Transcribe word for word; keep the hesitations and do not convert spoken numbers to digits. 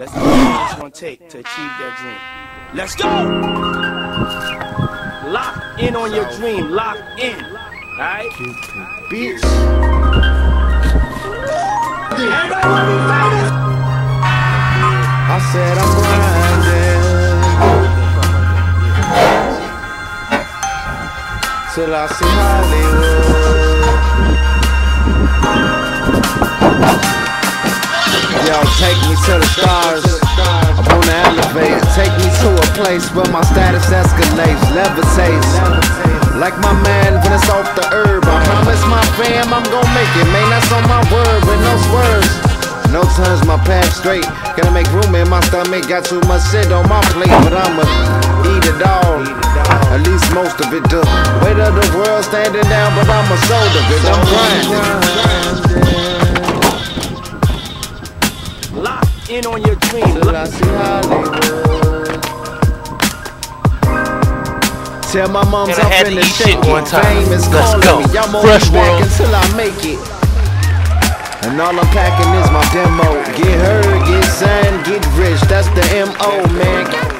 Let's see what it's gonna take to achieve their dream. Let's go! Lock in on your dream. Lock in. Alright? Beats. Everybody wanna be famous? I said I'm grinding till I see Hollywood. Y'all take me to the stars, I'm on the elevator. Take me to a place where my status escalates, levitates. Like my man when it's off the herb, I promise my fam I'm gon' make it. Man, that's on my word with no swerves, no turns, my path straight. Gotta make room in my stomach, got too much shit on my plate. But I'ma eat it all, at least most of it do. Weight of the world standing down, but I'ma shoulder it. I'm grinding in on your dream till I see Hollywood. Tell my mom's up in the shit one time. Famous. Let's go. Fresh world until I make it. And all I'm packing is my demo. Get heard, get signed, get rich. That's the M O, man.